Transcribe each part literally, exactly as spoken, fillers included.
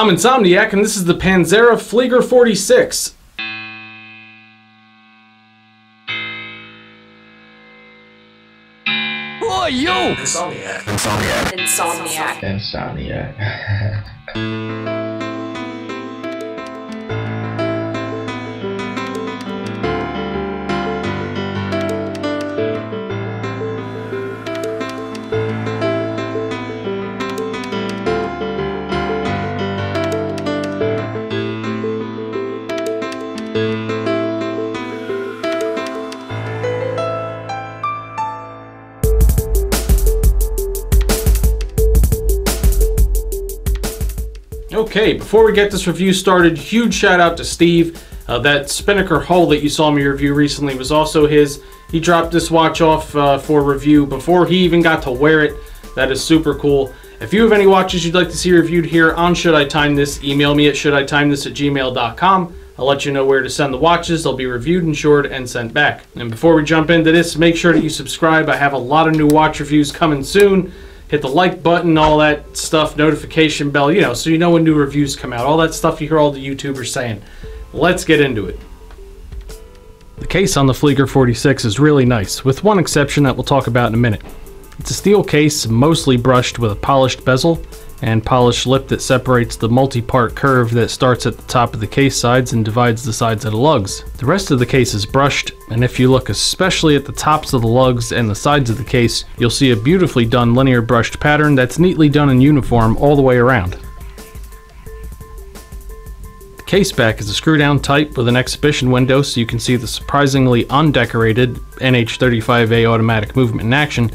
I'm Insomniac, and this is the Panzera Flieger forty-six. Oh, yo! Insomniac. Insomniac. Insomniac. Insomniac. Insomniac. Okay, before we get this review started, huge shout out to Steve. Uh, that Spinnaker hull that you saw me review recently was also his. He dropped this watch off uh, for review before he even got to wear it. That is super cool. If you have any watches you'd like to see reviewed here on Should I Time This, email me at should I time this at gmail dot com. I'll let you know where to send the watches. They'll be reviewed, insured, and sent back. And before we jump into this, make sure that you subscribe. I have a lot of new watch reviews coming soon. Hit the like button, all that stuff, notification bell, you know, so you know when new reviews come out, all that stuff you hear all the YouTubers saying. Let's get into it. The case on the Flieger forty-six is really nice, with one exception that we'll talk about in a minute. It's a steel case, mostly brushed with a polished bezel and polished lip that separates the multi-part curve that starts at the top of the case sides and divides the sides of the lugs. The rest of the case is brushed, and if you look especially at the tops of the lugs and the sides of the case, you'll see a beautifully done linear brushed pattern that's neatly done in uniform all the way around. The case back is a screw-down type with an exhibition window, so you can see the surprisingly undecorated N H thirty-five A automatic movement in action.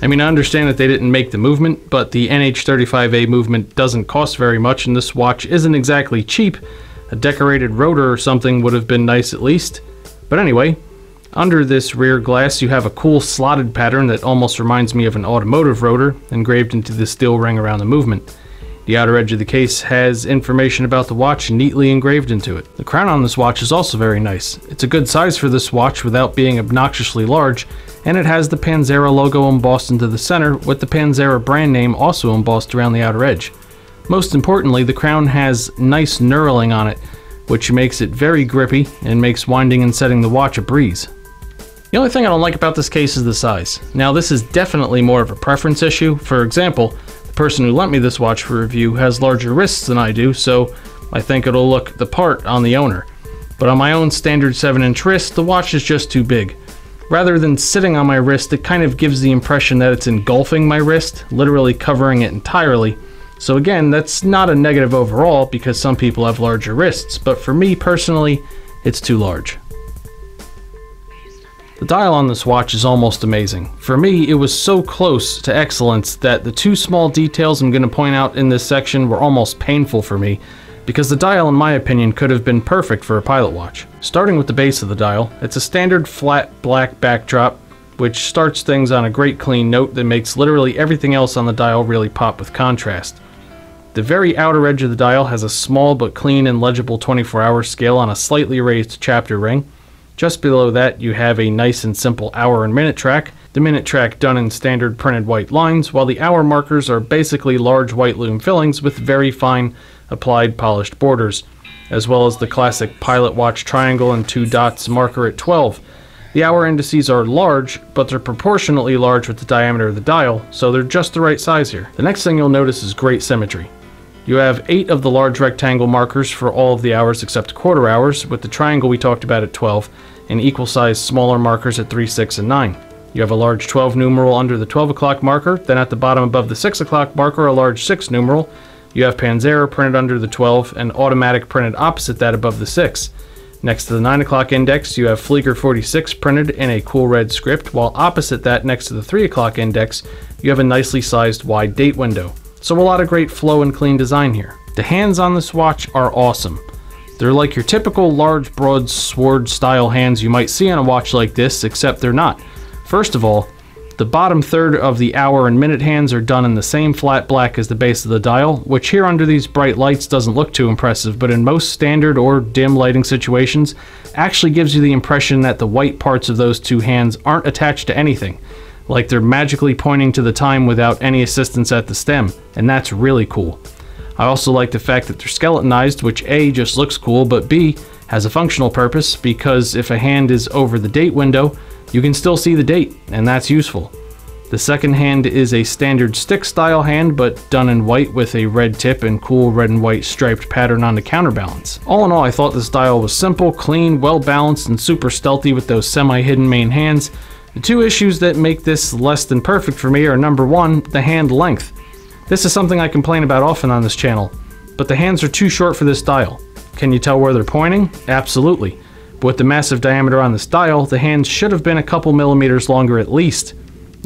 I mean, I understand that they didn't make the movement, but the N H thirty-five A movement doesn't cost very much, and this watch isn't exactly cheap. A decorated rotor or something would have been nice at least. But anyway, under this rear glass you have a cool slotted pattern that almost reminds me of an automotive rotor, engraved into the steel ring around the movement. The outer edge of the case has information about the watch neatly engraved into it. The crown on this watch is also very nice. It's a good size for this watch without being obnoxiously large, and it has the Panzera logo embossed into the center, with the Panzera brand name also embossed around the outer edge. Most importantly, the crown has nice knurling on it, which makes it very grippy and makes winding and setting the watch a breeze. The only thing I don't like about this case is the size. Now, this is definitely more of a preference issue. For example, person who lent me this watch for review has larger wrists than I do, so I think it'll look the part on the owner. But on my own standard seven inch wrist, the watch is just too big. Rather than sitting on my wrist, it kind of gives the impression that it's engulfing my wrist, literally covering it entirely. So again, that's not a negative overall, because some people have larger wrists, but for me personally, it's too large. The dial on this watch is almost amazing. For me, it was so close to excellence that the two small details I'm going to point out in this section were almost painful for me, because the dial, in my opinion, could have been perfect for a pilot watch. Starting with the base of the dial, it's a standard flat black backdrop, which starts things on a great clean note that makes literally everything else on the dial really pop with contrast. The very outer edge of the dial has a small but clean and legible twenty-four hour scale on a slightly raised chapter ring. Just below that, you have a nice and simple hour and minute track, the minute track done in standard printed white lines, while the hour markers are basically large white lume fillings with very fine applied polished borders, as well as the classic pilot watch triangle and two dots marker at twelve. The hour indices are large, but they're proportionately large with the diameter of the dial, so they're just the right size here. The next thing you'll notice is great symmetry. You have eight of the large rectangle markers for all of the hours except quarter hours, with the triangle we talked about at twelve, and equal sized smaller markers at three, six, and nine. You have a large twelve numeral under the twelve o'clock marker, then at the bottom above the six o'clock marker a large six numeral. You have Panzera printed under the twelve, and automatic printed opposite that above the six. Next to the nine o'clock index you have Flieger forty-six printed in a cool red script, while opposite that next to the three o'clock index you have a nicely sized wide date window. So a lot of great flow and clean design here. The hands on this watch are awesome. They're like your typical large, broad, sword-style hands you might see on a watch like this, except they're not. First of all, the bottom third of the hour and minute hands are done in the same flat black as the base of the dial, which here under these bright lights doesn't look too impressive, but in most standard or dim lighting situations, actually gives you the impression that the white parts of those two hands aren't attached to anything. Like they're magically pointing to the time without any assistance at the stem, and that's really cool. I also like the fact that they're skeletonized, which A, just looks cool, but B, has a functional purpose, because if a hand is over the date window, you can still see the date, and that's useful. The second hand is a standard stick style hand, but done in white with a red tip and cool red and white striped pattern on the counterbalance. All in all, I thought the style was simple, clean, well balanced, and super stealthy with those semi-hidden main hands. The two issues that make this less than perfect for me are number one, the hand length. This is something I complain about often on this channel, but the hands are too short for this style. Can you tell where they're pointing? Absolutely. But with the massive diameter on this dial, the hands should have been a couple millimeters longer at least.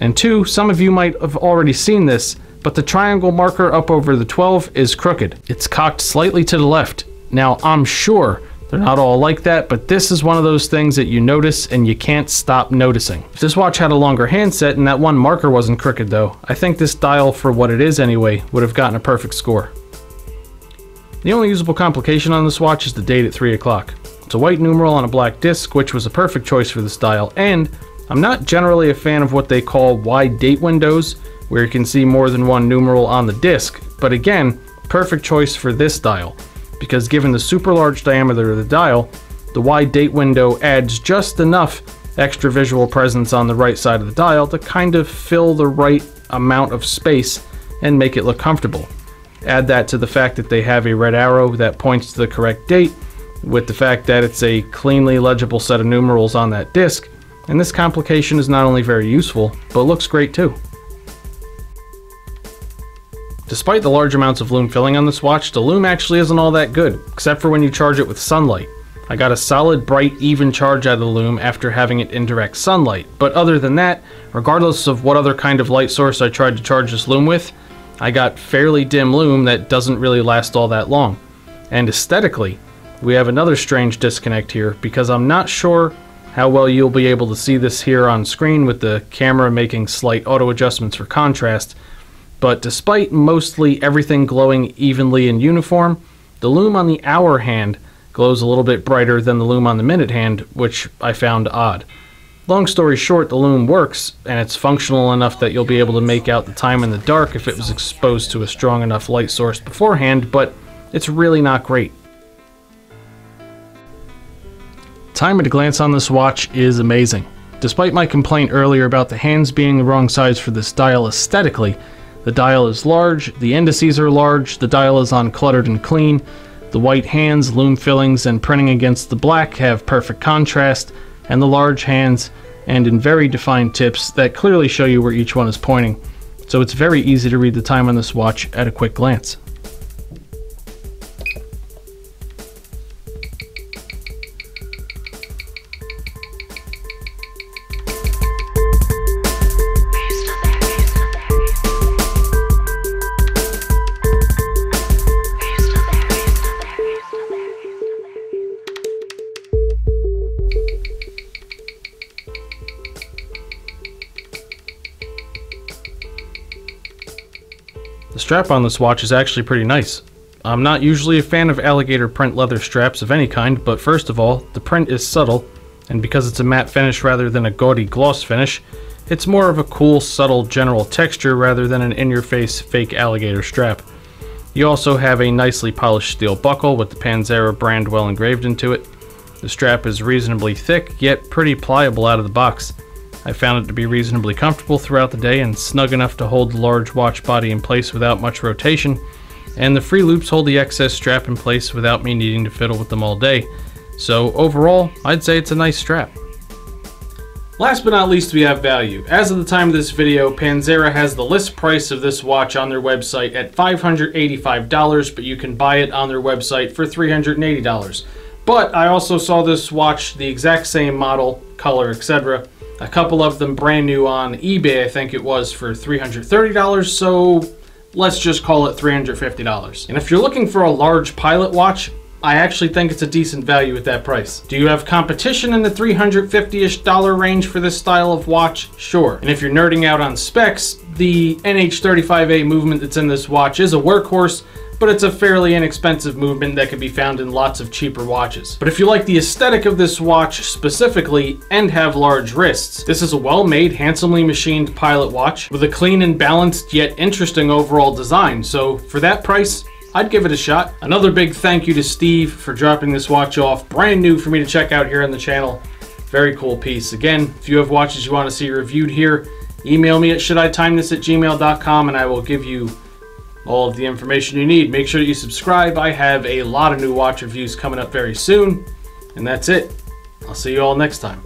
And two, some of you might have already seen this, but the triangle marker up over the twelve is crooked. It's cocked slightly to the left. Now, I'm sure they're not all like that, but this is one of those things that you notice and you can't stop noticing. If this watch had a longer handset and that one marker wasn't crooked though, I think this dial, for what it is anyway, would have gotten a perfect score. The only usable complication on this watch is the date at three o'clock. It's a white numeral on a black disc, which was a perfect choice for this dial, and I'm not generally a fan of what they call wide date windows, where you can see more than one numeral on the disc, but again, perfect choice for this dial, because given the super large diameter of the dial, the wide date window adds just enough extra visual presence on the right side of the dial to kind of fill the right amount of space and make it look comfortable. Add that to the fact that they have a red arrow that points to the correct date, with the fact that it's a cleanly legible set of numerals on that disc, and this complication is not only very useful, but looks great too. Despite the large amounts of lume filling on this watch, the lume actually isn't all that good, except for when you charge it with sunlight. I got a solid, bright, even charge out of the lume after having it in direct sunlight, but other than that, regardless of what other kind of light source I tried to charge this lume with, I got fairly dim lume that doesn't really last all that long. And aesthetically, we have another strange disconnect here, because I'm not sure how well you'll be able to see this here on screen with the camera making slight auto adjustments for contrast, but despite mostly everything glowing evenly and uniform, the lume on the hour hand glows a little bit brighter than the lume on the minute hand, which I found odd. Long story short, the lume works, and it's functional enough that you'll be able to make out the time in the dark if it was exposed to a strong enough light source beforehand, but it's really not great. Time at a glance on this watch is amazing. Despite my complaint earlier about the hands being the wrong size for this dial aesthetically, the dial is large, the indices are large, the dial is uncluttered and clean, the white hands, lume fillings, and printing against the black have perfect contrast, and the large hands and in very defined tips that clearly show you where each one is pointing, so it's very easy to read the time on this watch at a quick glance. The strap on this watch is actually pretty nice. I'm not usually a fan of alligator print leather straps of any kind, but first of all, the print is subtle, and because it's a matte finish rather than a gaudy gloss finish, it's more of a cool, subtle, general texture rather than an in-your-face fake alligator strap. You also have a nicely polished steel buckle with the Panzera brand well engraved into it. The strap is reasonably thick, yet pretty pliable out of the box. I found it to be reasonably comfortable throughout the day and snug enough to hold the large watch body in place without much rotation, and the free loops hold the excess strap in place without me needing to fiddle with them all day. So overall, I'd say it's a nice strap. Last but not least, we have value. As of the time of this video, Panzera has the list price of this watch on their website at five hundred eighty-five dollars, but you can buy it on their website for three hundred eighty dollars. But I also saw this watch, the exact same model, color, et cetera, a couple of them brand new on eBay, I think it was, for three hundred thirty dollars, so let's just call it three hundred fifty dollars. And if you're looking for a large pilot watch, I actually think it's a decent value at that price. Do you have competition in the three hundred fifty-ish dollar range for this style of watch? Sure. And if you're nerding out on specs, the N H thirty-five A movement that's in this watch is a workhorse, but it's a fairly inexpensive movement that can be found in lots of cheaper watches. But if you like the aesthetic of this watch specifically and have large wrists, this is a well-made, handsomely machined pilot watch with a clean and balanced yet interesting overall design, so for that price, I'd give it a shot. Another big thank you to Steve for dropping this watch off. Brand new for me to check out here on the channel. Very cool piece. Again, if you have watches you want to see reviewed here, email me at should I time this at gmail dot com and I will give you all of the information you need. Make sure that you subscribe. I have a lot of new watch reviews coming up very soon. And that's it. I'll see you all next time.